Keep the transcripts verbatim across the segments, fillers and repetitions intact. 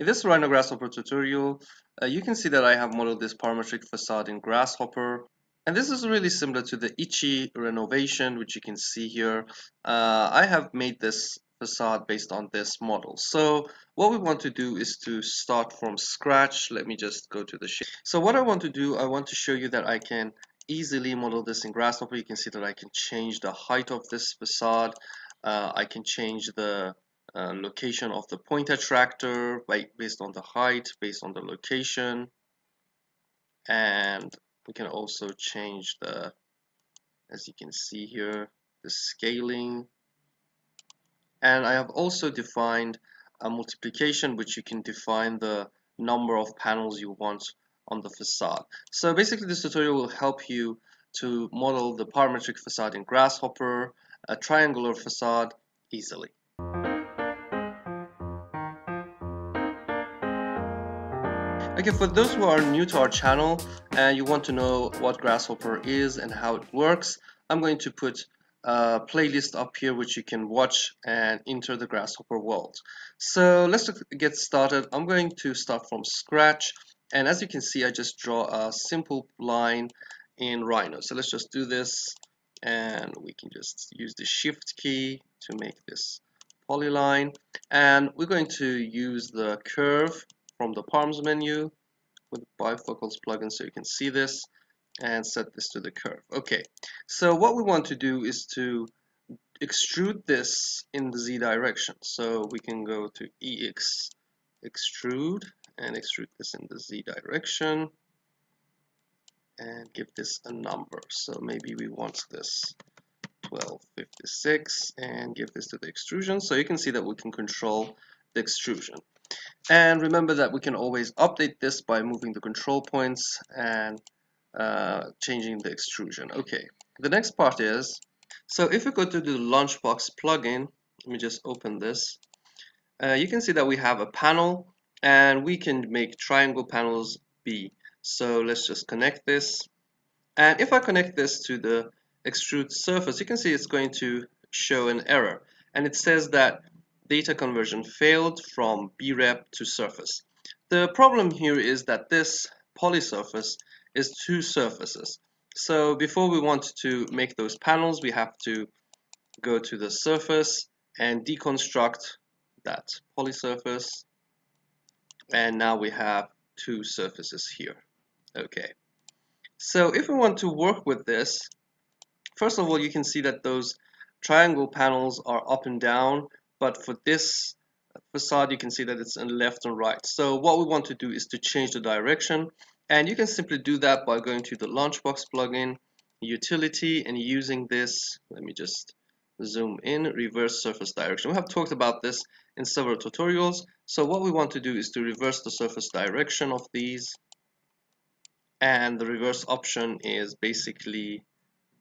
In this Rhino Grasshopper tutorial, uh, you can see that I have modeled this parametric facade in Grasshopper. And this is really similar to the Ichi renovation, which you can see here. Uh, I have made this facade based on this model. So what we want to do is to start from scratch. Let me just go to the shape. So what I want to do, I want to show you that I can easily model this in Grasshopper. You can see that I can change the height of this facade. Uh, I can change the uh, location of the pointer tractor by, based on the height, based on the location. And we can also change the, as you can see here, the scaling. And I have also defined a multiplication, which you can define the number of panels you want on the facade. So basically this tutorial will help you to model the parametric facade in Grasshopper, a triangular facade, easily. Okay, for those who are new to our channel and you want to know what Grasshopper is and how it works, I'm going to put a playlist up here which you can watch and enter the Grasshopper world. So let's get started. I'm going to start from scratch, and as you can see I just draw a simple line in Rhino. So let's just do this, and we can just use the shift key to make this polyline, and we're going to use the curve from the Params menu with bifocals plugin so you can see this, and set this to the curve. Okay, so what we want to do is to extrude this in the Z direction. So we can go to E X extrude and extrude this in the Z direction and give this a number. So maybe we want this twelve fifty-six and give this to the extrusion. So you can see that we can control the extrusion. And remember that we can always update this by moving the control points and uh, changing the extrusion. Okay, the next part is, so if we go to the Launchbox plugin, let me just open this, uh, you can see that we have a panel and we can make triangle panels B. So let's just connect this, and if I connect this to the extrude surface, you can see it's going to show an error, and it says that data conversion failed from B R E P to surface. The problem here is that this poly surface is two surfaces. So before we want to make those panels, we have to go to the surface and deconstruct that poly surface. And now we have two surfaces here. Okay. So if we want to work with this, first of all, you can see that those triangle panels are up and down. But for this facade, you can see that it's in left and right. So what we want to do is to change the direction. And you can simply do that by going to the Launchbox plugin, utility, and using this. Let me just zoom in, reverse surface direction. We have talked about this in several tutorials. So what we want to do is to reverse the surface direction of these. And the reverse option is basically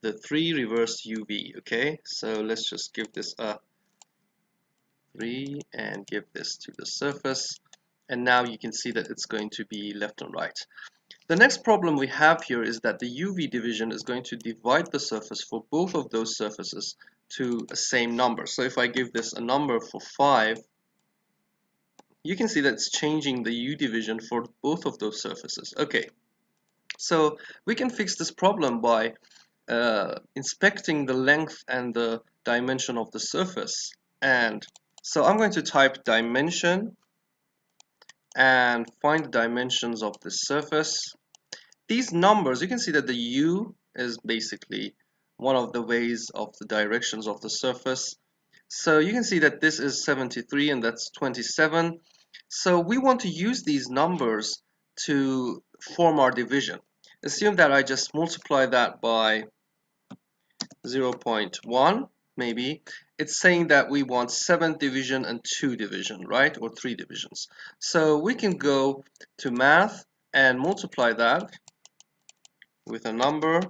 the three reverse U V. Okay, so let's just give this a three and give this to the surface, and now you can see that it's going to be left and right. The next problem we have here is that the U V division is going to divide the surface for both of those surfaces to a same number. So if I give this a number for five, you can see that it's changing the U division for both of those surfaces. Okay, so we can fix this problem by uh, inspecting the length and the dimension of the surface. And so I'm going to type dimension and find the dimensions of the surface. These numbers, you can see that the U is basically one of the ways of the directions of the surface. So you can see that this is seventy-three and that's twenty-seven. So we want to use these numbers to form our division. Assume that I just multiply that by zero point one. Maybe it's saying that we want seven division and two division, right, or three divisions. So we can go to math and multiply that with a number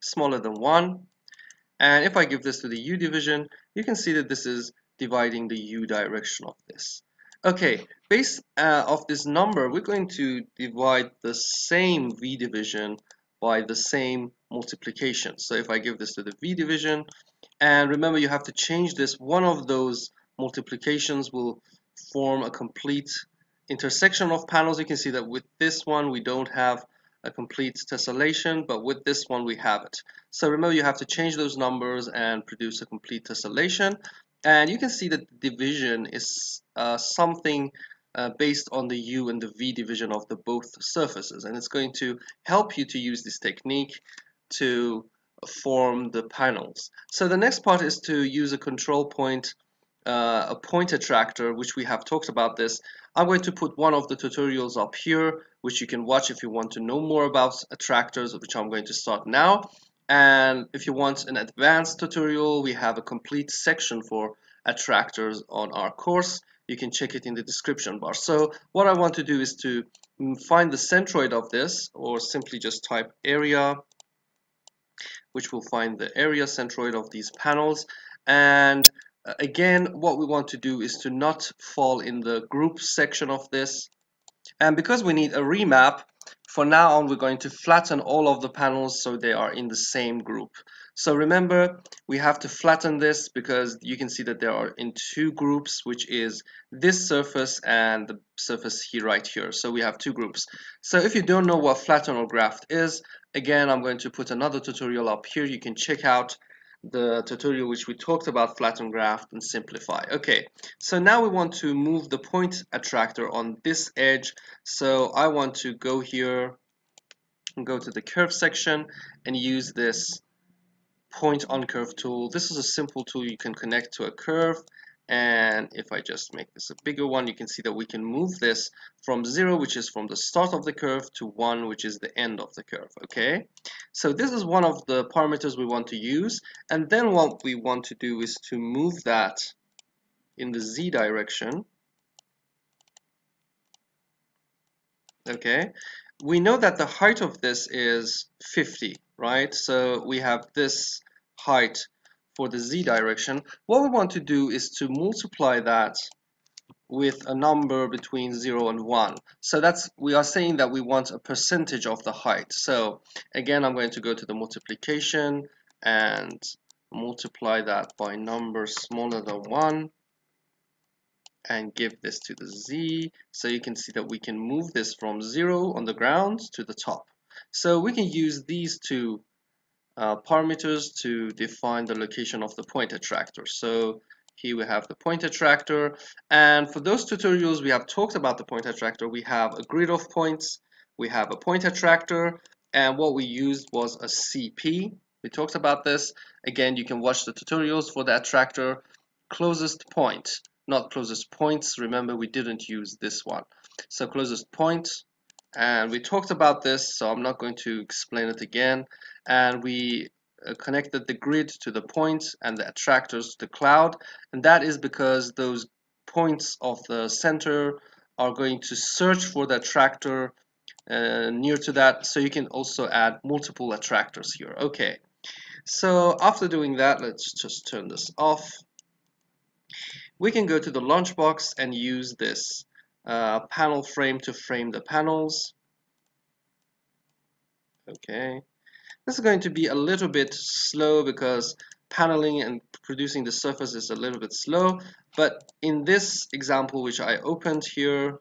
smaller than one, and if I give this to the U division, you can see that this is dividing the U direction of this. Okay, based uh, off this number, we're going to divide the same V division by the same multiplication. So if I give this to the V division, and remember you have to change this, one of those multiplications will form a complete intersection of panels. You can see that with this one we don't have a complete tessellation, but with this one we have it. So remember, you have to change those numbers and produce a complete tessellation. And you can see that the division is uh, something uh, based on the U and the V division of the both surfaces, and it's going to help you to use this technique to form the panels. So the next part is to use a control point, uh, a point attractor, which we have talked about this. I'm going to put one of the tutorials up here, which you can watch if you want to know more about attractors, which I'm going to start now. And if you want an advanced tutorial, we have a complete section for attractors on our course. You can check it in the description bar. So what I want to do is to find the centroid of this, or simply just type area, which will find the area centroid of these panels. And again, what we want to do is to not fall in the group section of this. And because we need a remap, for now on we're going to flatten all of the panels so they are in the same group. So remember, we have to flatten this because you can see that they are in two groups, which is this surface and the surface here right here. So we have two groups. So if you don't know what flatten or graft is, again, I'm going to put another tutorial up here. You can check out the tutorial which we talked about, flatten, graft, and simplify. Okay, so now we want to move the point attractor on this edge. So I want to go here and go to the curve section and use this point on curve tool. This is a simple tool you can connect to a curve. And if I just make this a bigger one, you can see that we can move this from zero, which is from the start of the curve, to one, which is the end of the curve. Okay, so this is one of the parameters we want to use. And then what we want to do is to move that in the Z direction. Okay, we know that the height of this is fifty, right? So we have this height for the Z direction. What we want to do is to multiply that with a number between zero and one. So that's, we are saying that we want a percentage of the height. So again, I'm going to go to the multiplication and multiply that by number smaller than one and give this to the Z. So you can see that we can move this from zero on the ground to the top. So we can use these two Uh, parameters to define the location of the point attractor. So here we have the point attractor, and for those tutorials we have talked about the point attractor. We have a grid of points, we have a point attractor, and what we used was a C P. We talked about this. Again, you can watch the tutorials for the attractor. Closest point, not closest points. Remember, we didn't use this one. So closest point, and we talked about this, so I'm not going to explain it again. And we connected the grid to the point and the attractors to the cloud, and that is because those points of the center are going to search for the attractor uh, near to that. So you can also add multiple attractors here. Okay, so after doing that, let's just turn this off. We can go to the Launchbox and use this Uh, panel frame to frame the panels. Okay, this is going to be a little bit slow because paneling and producing the surface is a little bit slow, but in this example which I opened here,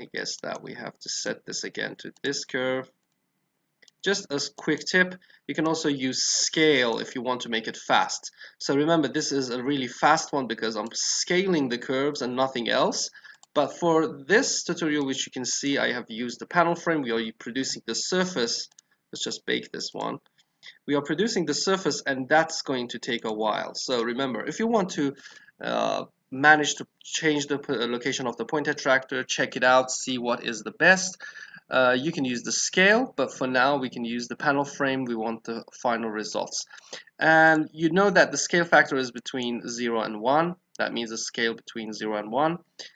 I guess that we have to set this again to this curve. Just a quick tip, you can also use scale if you want to make it fast. So remember, this is a really fast one because I'm scaling the curves and nothing else. But for this tutorial, which you can see, I have used the panel frame. We are producing the surface. Let's just bake this one. We are producing the surface, and that's going to take a while. So remember, if you want to uh, manage to change the location of the point attractor, check it out, see what is the best. Uh, you can use the scale, but for now we can use the panel frame. We want the final results. And you know that the scale factor is between zero and one. That means a scale between zero and one.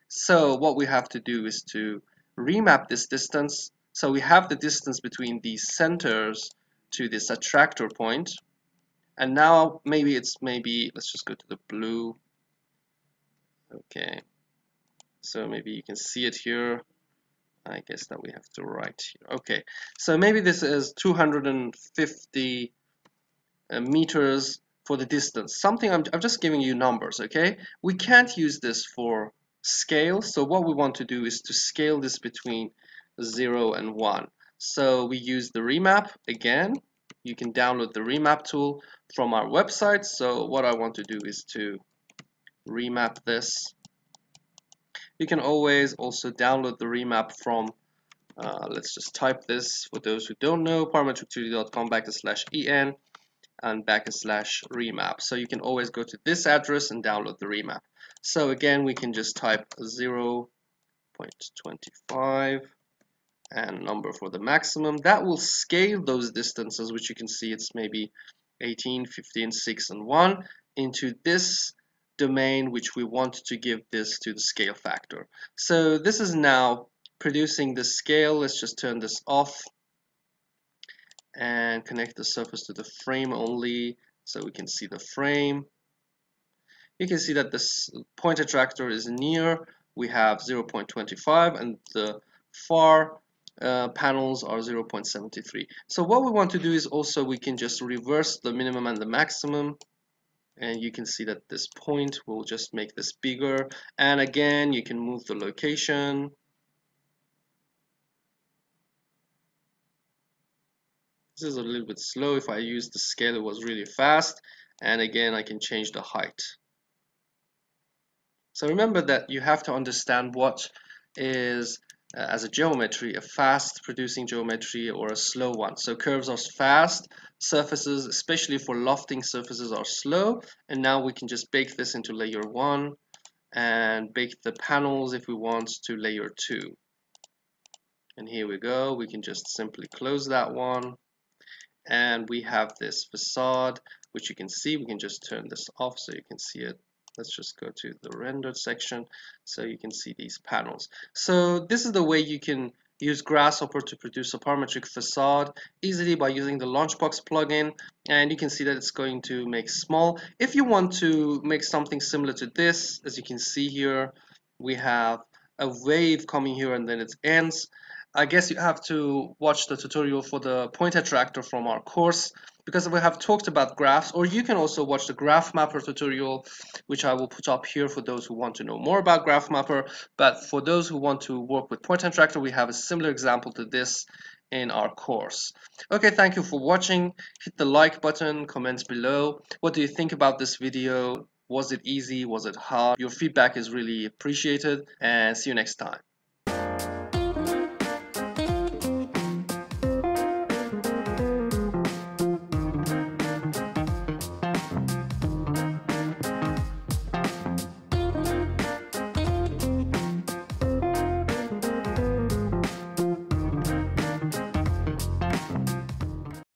So what we have to do is to remap this distance. So we have the distance between these centers to this attractor point. And now maybe it's maybe, let's just go to the blue. Okay. So maybe you can see it here. I guess that we have to write here. Okay. So maybe this is two hundred fifty uh, meters for the distance, something. I'm, I'm just giving you numbers, okay? We can't use this for scale. So what we want to do is to scale this between zero and one. So we use the remap again. You can download the remap tool from our website. So what I want to do is to remap this. You can always also download the remap from, uh, let's just type this for those who don't know, parametric two d dot com backslash en and backslash remap. So you can always go to this address and download the remap. So again, we can just type zero point two five and number for the maximum. That will scale those distances, which you can see it's maybe eighteen, fifteen, six, and one into this domain which we want to give this to the scale factor. So this is now producing the scale. Let's just turn this off and connect the surface to the frame only so we can see the frame. You can see that this point attractor is near. We have zero point two five and the far uh, panels are zero point seven three. So what we want to do is also we can just reverse the minimum and the maximum. And you can see that this point will just make this bigger. And again, you can move the location. This is a little bit slow. If I use the scale, it was really fast. And again, I can change the height. So remember that you have to understand what is, uh, as a geometry, a fast producing geometry or a slow one. So curves are fast, surfaces, especially for lofting surfaces, are slow. And now we can just bake this into layer one and bake the panels if we want to layer two. And here we go. We can just simply close that one. And we have this facade, which you can see. We can just turn this off so you can see it. Let's just go to the rendered section so you can see these panels. So this is the way you can use Grasshopper to produce a parametric facade easily by using the Launchbox plugin. And you can see that it's going to make small. If you want to make something similar to this, as you can see here, we have a wave coming here and then it ends. I guess you have to watch the tutorial for the point attractor from our course because we have talked about graphs, or you can also watch the graph mapper tutorial, which I will put up here for those who want to know more about graph mapper. But for those who want to work with point attractor, we have a similar example to this in our course. Okay, thank you for watching. Hit the like button, comments below. What do you think about this video? Was it easy? Was it hard? Your feedback is really appreciated, and see you next time.